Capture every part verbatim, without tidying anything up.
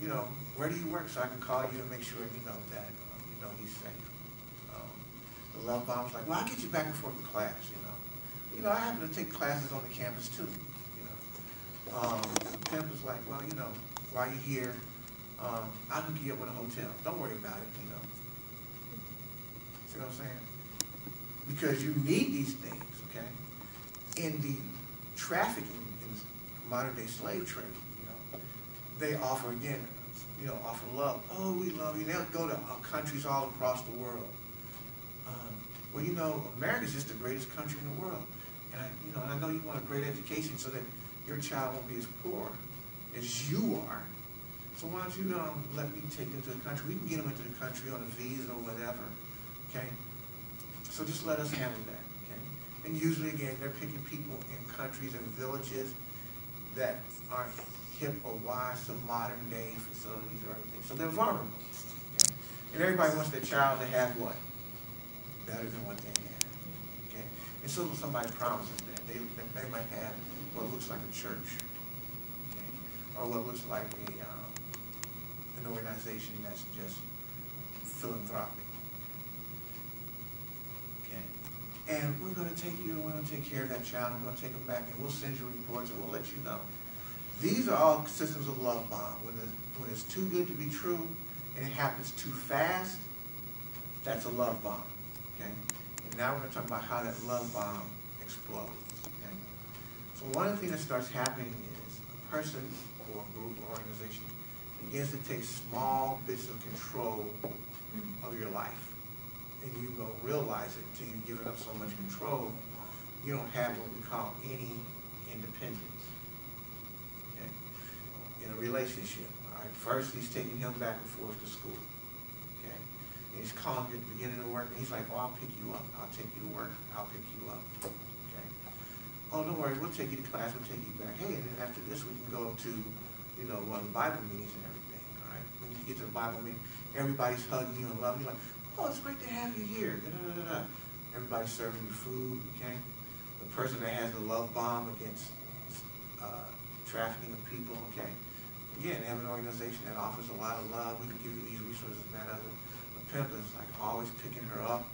you know, where do you work so I can call you and make sure, you know, that, um, you know, he's safe. Um, the love bomb was like, well, I'll get you back and forth to class, you know. You know, I happen to take classes on the campus too, you know. Um, the pimp was like, well, you know, while you're here, um, I'll hook you up with a hotel. Don't worry about it, you know. See what I'm saying? Because you need these things, okay? In the trafficking, in modern-day slave trade, you know, they offer, again, you know, offer love. Oh, we love you. They'll go to countries all across the world. Um, well, you know, America's just the greatest country in the world. And I, you know, and I know you want a great education so that your child won't be as poor as you are. So why don't you um, let me take them to the country? We can get them into the country on a visa or whatever, okay? So just let us handle that, okay? And usually, again, they're picking people in countries and villages that aren't hip or wise to modern-day facilities or anything. So they're vulnerable, okay? And everybody wants their child to have what? Better than what they have, okay? And so somebody promises that. They, they might have what looks like a church, okay? Or what looks like a, um, an organization that's just philanthropic. And we're going to take you and we're going to take care of that child. We're going to take them back and we'll send you reports and we'll let you know. These are all systems of love bomb. When it's, when it's too good to be true and it happens too fast, that's a love bomb. Okay? And now we're going to talk about how that love bomb explodes. Okay? So one of the things that starts happening is a person or a group or organization begins to take small bits of control of your life. And you don't realize it until you've given up so much control, you don't have what we call any independence. Okay? In a relationship, all right, first he's taking him back and forth to school. Okay? And he's calling you at the beginning of work, and he's like, oh, I'll pick you up. I'll take you to work. I'll pick you up. Okay? Oh, don't worry. We'll take you to class. We'll take you back. Hey, and then after this, we can go to, you know, one of the Bible meetings and everything. All right? When you get to the Bible meeting, everybody's hugging you and loving you. Like, oh, it's great to have you here. Da, da, da, da. Everybody's serving you food, okay? The person that has the love bomb against uh, trafficking of people, okay? Again, they have an organization that offers a lot of love. We can give you these resources and that other. The pimp is like always picking her up,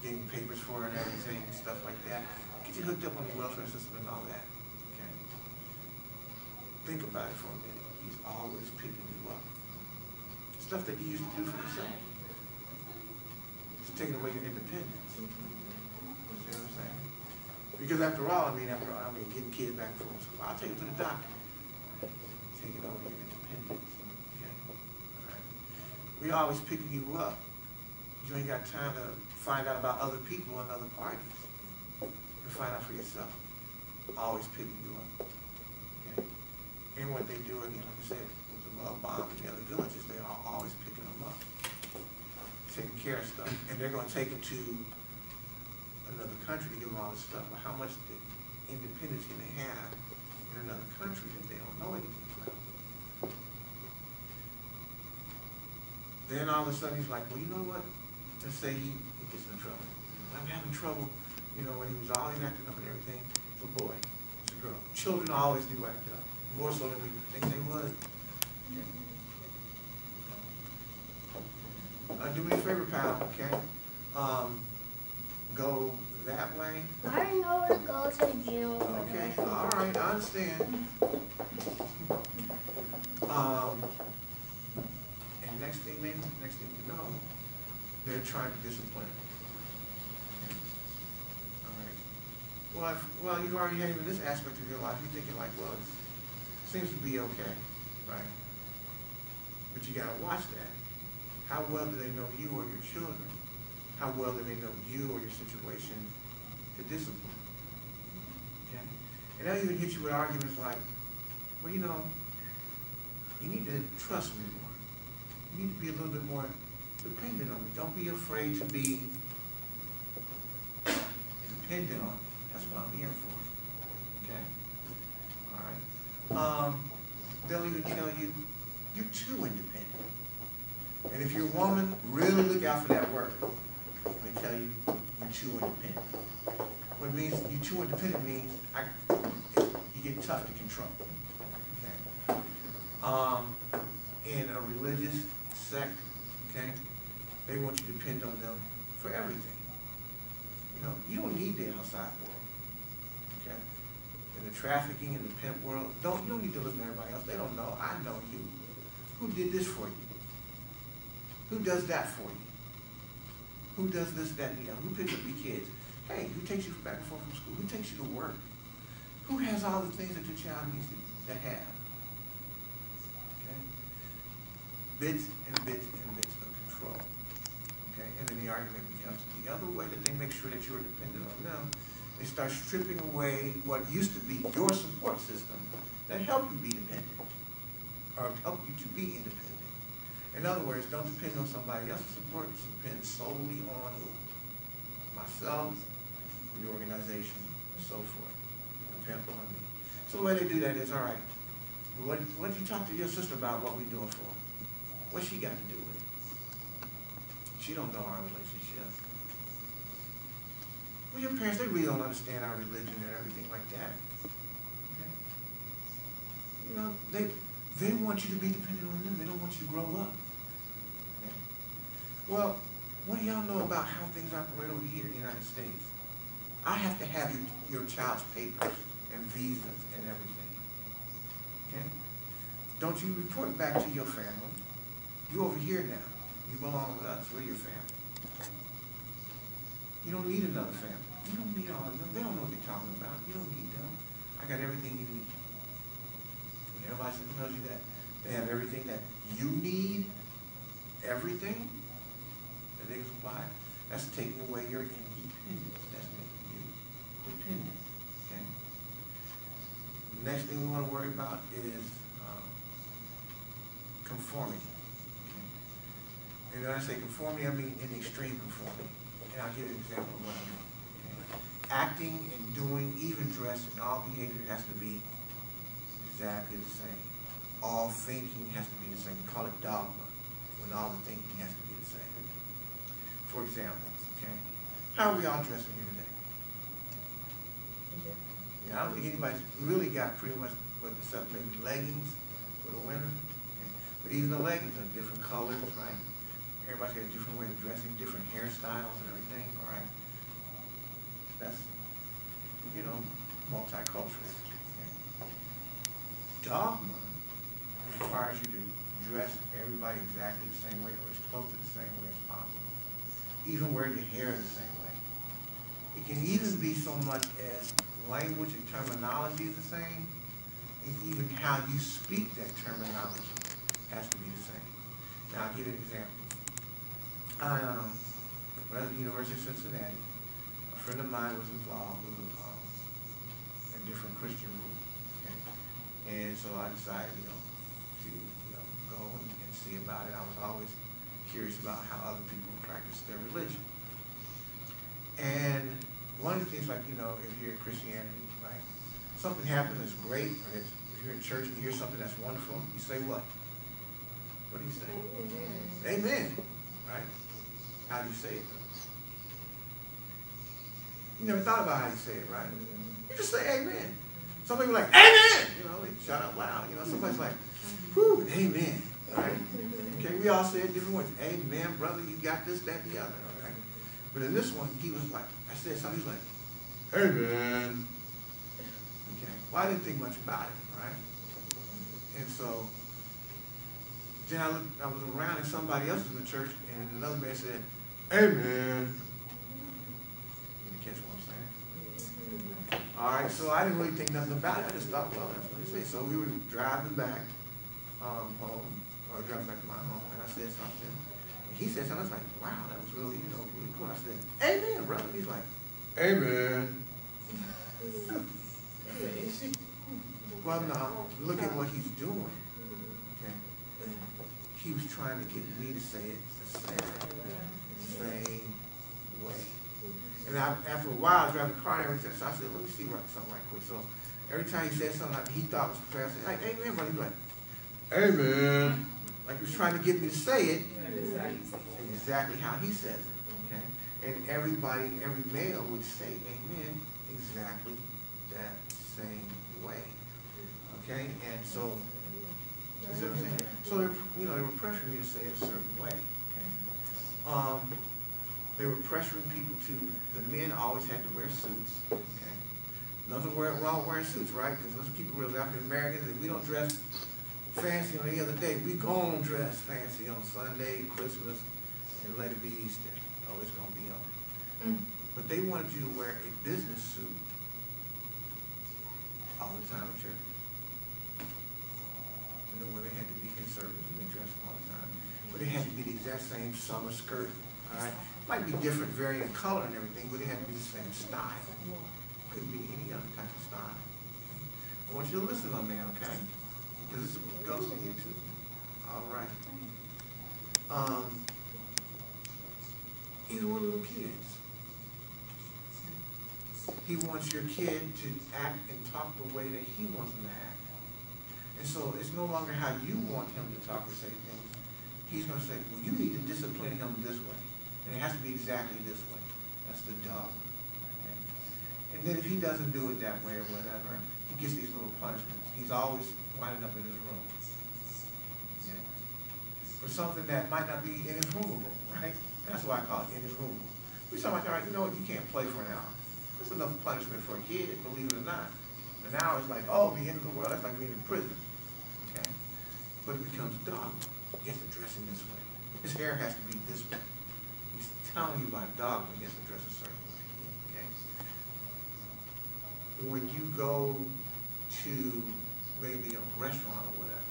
getting papers for her and everything, and stuff like that. Get you hooked up on the welfare system and all that, okay? Think about it for a minute. He's always picking you up. Stuff that you used to do for yourself. Taking away your independence. You see what I'm saying? Because after all, I mean, after all, I mean, getting kids back from school, I'll take them to the doctor. Take it over your independence. Okay? All right. We always picking you up. You ain't got time to find out about other people and other parties. You find out for yourself. Always picking you up. Okay? And what they do, again, like I said, with the love bomb and the other villages, they are always picking them up. Taking care of stuff, and they're going to take them to another country to give them all this stuff. Well, how much independence can they have in another country that they don't know anything about? Then all of a sudden he's like, well, you know what? Let's say he, he gets in trouble. I'm having trouble, you know, when he was always acting up and everything. It's a boy, it's a girl. Children always do act up, more so than we think they would. Okay. Uh, do me a favor, pal, okay? Um, go that way. I don't know where to go to the gym. Okay, all right, I understand. um, and next thing, they, next thing you know, they're trying to discipline. Okay. All right. Well, if, well, you've already had him in this aspect of your life. You're thinking like, well, it seems to be okay, right? But you gotta watch that. How well do they know you or your children? How well do they know you or your situation to discipline? Okay? And they'll even hit you with arguments like, well, you know, you need to trust me more. You need to be a little bit more dependent on me. Don't be afraid to be dependent on me. That's what I'm here for. Okay? All right? Um, they'll even tell you, you're too independent. And if you're a woman, really look out for that word. They tell you, you're too independent. What it means, you're too independent means I, it, you get tough to control. Okay? um, in a religious sect, okay? They want you to depend on them for everything. You know, you don't need the outside world, okay? In the trafficking and the pimp world, don't you don't need to listen to everybody else. They don't know. I know you. Who did this for you? Who does that for you? Who does this, that, and the other? Who picks up your kids? Hey, who takes you back and forth from school? Who takes you to work? Who has all the things that your child needs to, to have? Okay? Bits and bits and bits of control. Okay? And then the argument becomes the other way that they make sure that you're dependent on them, they start stripping away what used to be your support system that helped you be dependent or helped you to be independent. In other words, don't depend on somebody else's support, depend solely on myself, the organization, and so forth. Depend on me. So the way they do that is, all right, what what did you talk to your sister about what we're doing for? What's she got to do with it? She don't know our relationship. Well, your parents, they really don't understand our religion and everything like that. Okay? You know, they they want you to be dependent on them. They don't want you to grow up. Okay? Well, what do y'all know about how things operate over here in the United States? I have to have your, your child's papers and visas and everything. Okay? Don't you report back to your family. You're over here now. You belong with us. We're your family. You don't need another family. You don't need all of them. They don't know what you're talking about. You don't need them. I got everything you need. And everybody tells you that they have everything that you need, everything, that they supply, that's taking away your independence. That's making you dependent. Okay? The next thing we want to worry about is um, conformity. Okay? And when I say conformity, I mean in extreme conformity. And I'll give you an example of what I mean. Okay? Acting and doing, even dress, and all behavior has to be exactly the same. All thinking has to be the same. We call it dogma, when all the thinking has to be the same. For example, okay, how are we all dressing here today? Yeah, I don't think anybody's really got pretty much what except maybe leggings for the winter. Okay. But even the leggings are different colors, right? Everybody's got a different way of dressing, different hairstyles and everything, all right? That's, you know, multicultural. Okay. Dogma requires you to dress everybody exactly the same way or as close to the same way as possible. Even wear your hair the same way. It can even be so much as language and terminology is the same, and even how you speak that terminology has to be the same. Now, I'll give you an example. Um, when I was at the University of Cincinnati, a friend of mine was involved with um, a different Christian group. Okay? And so I decided, you know, to you know, go and, and see about it. I was always curious about how other people practice their religion. And one of the things, like, you know, if you're in Christianity, right, something happens that's great, or if you're in church and you hear something that's wonderful, you say what? What do you say? Amen. Amen. Right? How do you say it, though? You never thought about how you say it, right? You just say amen. Some people are like, amen! You know, they shout out loud. You know, somebody's like, whew, amen. Right? Okay, we all said different words. Hey, man, brother, you got this, that, and the other. All right? But in this one, he was like, I said something, he was like, hey, man. Okay, well, I didn't think much about it, right? And so, then I, looked, I was around and somebody else in the church, and another man said, hey, man. You catch what I'm saying? All right, so I didn't really think nothing about it. I just thought, well, that's what they say. So we were driving back um, home. I was driving back to my home, and I said something. And he said something. I was like, wow, that was really, you know, really cool. I said, amen, brother. He's like, amen. Well, no, look at what he's doing. Okay? He was trying to get me to say it the same, same way. And I, after a while, I was driving the car and everything, so I said, let me see something right quick. So every time he said something he thought was prepared, I said, like, amen, brother. He's like, amen. Like he was trying to get me to say it exactly how he says it. Okay? And everybody, every male would say amen exactly that same way. Okay? And so You see what I'm saying? So they're, you know, they were pressuring you to say it a certain way. Okay? Um, they were pressuring people to, the men always had to wear suits. Okay? Nothing wrong wearing suits, right? Because those people were African Americans, and we don't dress fancy on any other day. We gonna dress fancy on Sunday, Christmas, and let it be Easter. Oh, it's gonna be on. Mm. But they wanted you to wear a business suit all the time at church. And then where they had to be conservative and they dressed all the time. But it had to be the exact same summer skirt, all right? Might be different, varying color and everything, but it had to be the same style. Could be any other type of style. I want you to listen on that, okay? Because this goes to you too. All right. Um, even with little kids. He wants your kid to act and talk the way that he wants them to act. And so it's no longer how you want him to talk or say things. He's going to say, well, you need to discipline him this way. And it has to be exactly this way. That's the dog. Okay? And then if he doesn't do it that way or whatever, he gets these little punishments. He's always winding up in his room. Yeah. For something that might not be in his roomable, right? That's why I call it in his roomable. We're talking like, all right, you know what, you can't play for an hour. That's enough punishment for a kid, believe it or not. And now it's like, oh, the end of the world, that's like being in prison. Okay? But it becomes dogma. He has to dress in this way. His hair has to be this way. He's telling you by dogma he has to dress a certain way. Okay? When you go to maybe a restaurant or whatever,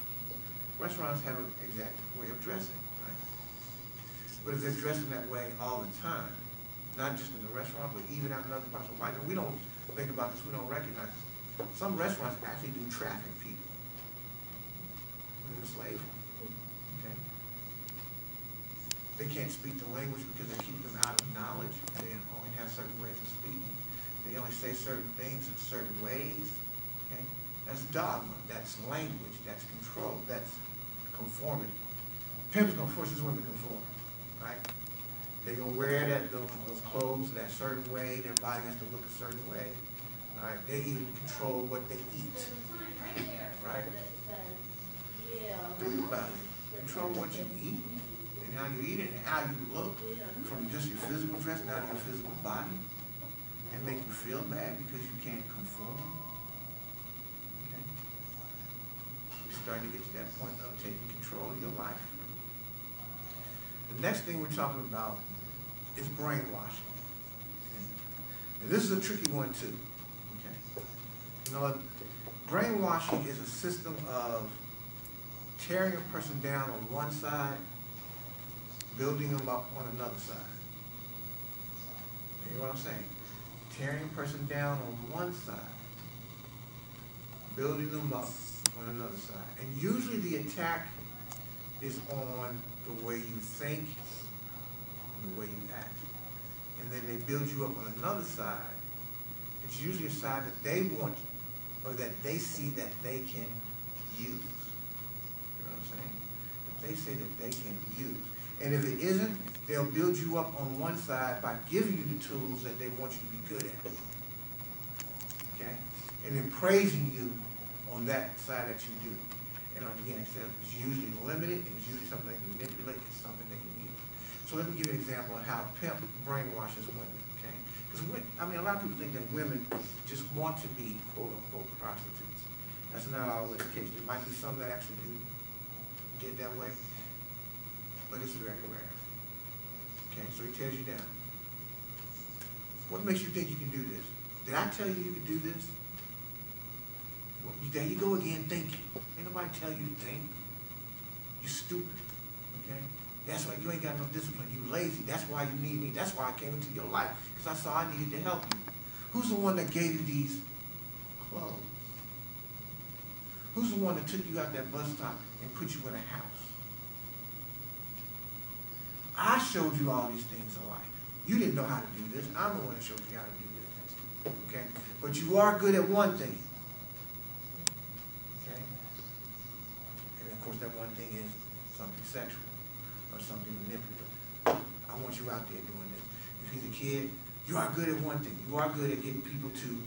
restaurants have an exact way of dressing, right? But if they're dressing that way all the time, not just in the restaurant, but even out in other parts of life. And we don't think about this, we don't recognize this. Some restaurants actually do traffic people. They're enslaved. Okay? They can't speak the language because they keep them out of knowledge. They only have certain ways of speaking. They only say certain things in certain ways. Okay? That's dogma, that's language, that's control, that's conformity. Pimp's gonna force his women to conform, right? They're going to wear that, those, those clothes that certain way. Their body has to look a certain way. All right? They even control what they eat. Right? Think about it. Control what you eat and how you eat it and how you look from just your physical dress down to your physical body and make you feel bad because you can't conform. Okay? You're starting to get to that point of taking control of your life. The next thing we're talking about is brainwashing. Okay? And this is a tricky one too. Okay? You know, brainwashing is a system of tearing a person down on one side, building them up on another side. You know what I'm saying? Tearing a person down on one side, building them up on another side. And usually the attack is on the way you think and the way you act. And then they build you up on another side. It's usually a side that they want or that they see that they can use. You know what I'm saying? That they say that they can use. And if it isn't, they'll build you up on one side by giving you the tools that they want you to be good at. Okay? And then praising you on that side that you do. And again, it's usually limited, and it's usually something they can manipulate, it's something they can use. So let me give you an example of how a pimp brainwashes women, okay? Because, I mean, a lot of people think that women just want to be, quote-unquote, prostitutes. That's not always the case. There might be some that actually do get that way, but it's very rare. Okay, so he tears you down. What makes you think you can do this? Did I tell you you could do this? Well, there you go again thinking. Ain't nobody tell you to think. You stupid, okay? That's why you ain't got no discipline. You lazy. That's why you need me. That's why I came into your life, because I saw I needed to help you. Who's the one that gave you these clothes? Who's the one that took you out that bus stop and put you in a house? I showed you all these things in life. You didn't know how to do this. I'm the one that showed you how to do this, okay? But you are good at one thing. Of course, that one thing is something sexual or something manipulative. I want you out there doing this. If he's a kid, you are good at one thing. You are good at getting people to,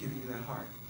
giving you that heart.